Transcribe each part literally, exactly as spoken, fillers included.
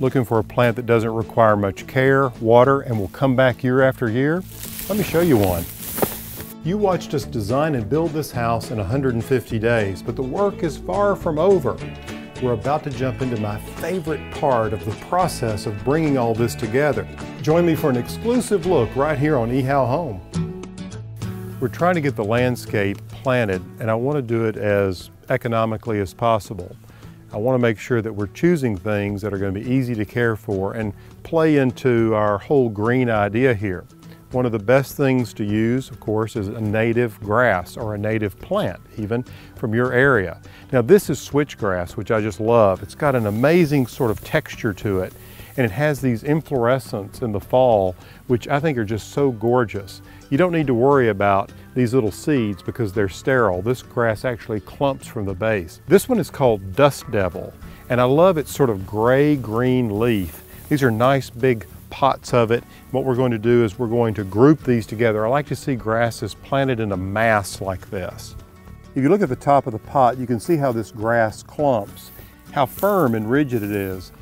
looking for a plant that doesn't require much care, water, and will come back year after year? Let me show you one. You watched us design and build this house in one hundred fifty days, but the work is far from over. We're about to jump into my favorite part of the process of bringing all this together. Join me for an exclusive look right here on eHow Home. We're trying to get the landscape planted, and I want to do it as economically as possible. I want to make sure that we're choosing things that are going to be easy to care for and play into our whole green idea here. One of the best things to use, of course, is a native grass or a native plant, even from your area. Now this is switchgrass, which I just love. It's got an amazing sort of texture to it, and it has these inflorescences in the fall, which I think are just so gorgeous. You don't need to worry about these little seeds because they're sterile. This grass actually clumps from the base. This one is called Dust Devil, and I love its sort of gray-green leaf. These are nice big pots of it. What we're going to do is we're going to group these together. I like to see grasses planted in a mass like this. If you look at the top of the pot, you can see how this grass clumps, how firm and rigid it is.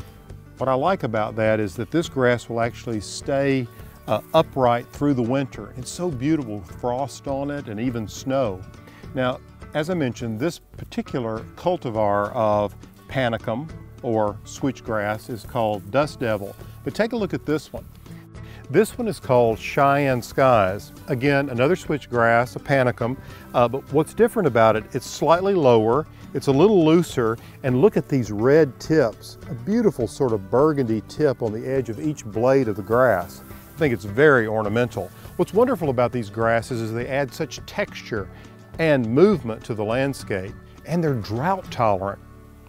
What I like about that is that this grass will actually stay uh, upright through the winter. It's so beautiful, frost on it and even snow. Now, as I mentioned, this particular cultivar of Panicum or switchgrass is called Dust Devil. But take a look at this one. This one is called Cheyenne Skies. Again, another switchgrass, a Panicum, uh, but what's different about it, it's slightly lower, it's a little looser, and look at these red tips, a beautiful sort of burgundy tip on the edge of each blade of the grass. I think it's very ornamental. What's wonderful about these grasses is they add such texture and movement to the landscape, and they're drought tolerant.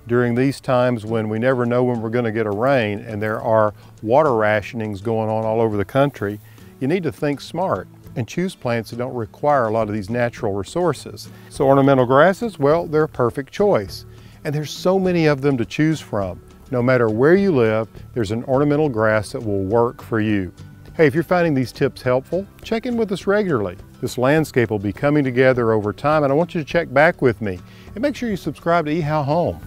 During these times when we never know when we're going to get a rain and there are water rationings going on all over the country, you need to think smart and choose plants that don't require a lot of these natural resources. So ornamental grasses, well, they're a perfect choice. And there's so many of them to choose from. No matter where you live, there's an ornamental grass that will work for you. Hey, if you're finding these tips helpful, check in with us regularly. This landscape will be coming together over time, and I want you to check back with me. And make sure you subscribe to eHow Home.